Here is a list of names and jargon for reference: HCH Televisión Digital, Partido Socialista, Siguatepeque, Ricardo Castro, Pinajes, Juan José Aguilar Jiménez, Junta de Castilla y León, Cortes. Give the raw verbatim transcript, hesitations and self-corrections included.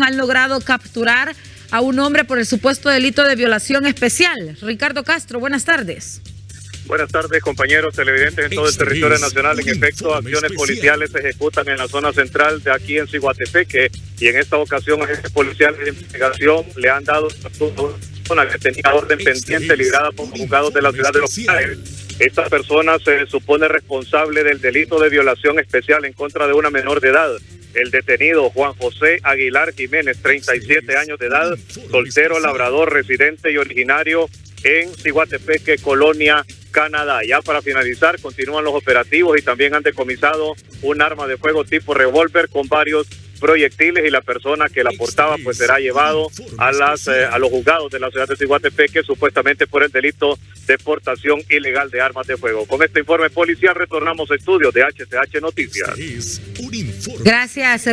han logrado capturar a un hombre por el supuesto delito de violación especial. Ricardo Castro, buenas tardes. Buenas tardes, compañeros televidentes en todo el territorio nacional. En efecto, acciones policiales se ejecutan en la zona central de aquí en Siguatepeque, y en esta ocasión agentes policiales de investigación le han dado una persona que tenía orden pendiente librada por los juzgados de la ciudad de Los Pinajes. Esta persona se supone responsable del delito de violación especial en contra de una menor de edad. El detenido, Juan José Aguilar Jiménez, treinta y siete años de edad, soltero, labrador, residente y originario en Siguatepeque, Colonia, Canadá. Ya para finalizar, continúan los operativos y también han decomisado un arma de fuego tipo revólver con varios proyectiles, y la persona que la portaba pues será llevado a las eh, a los juzgados de la ciudad de Siguatepeque, supuestamente por el delito de portación ilegal de armas de fuego. Con este informe policial retornamos a estudios de H C H Noticias. Gracias.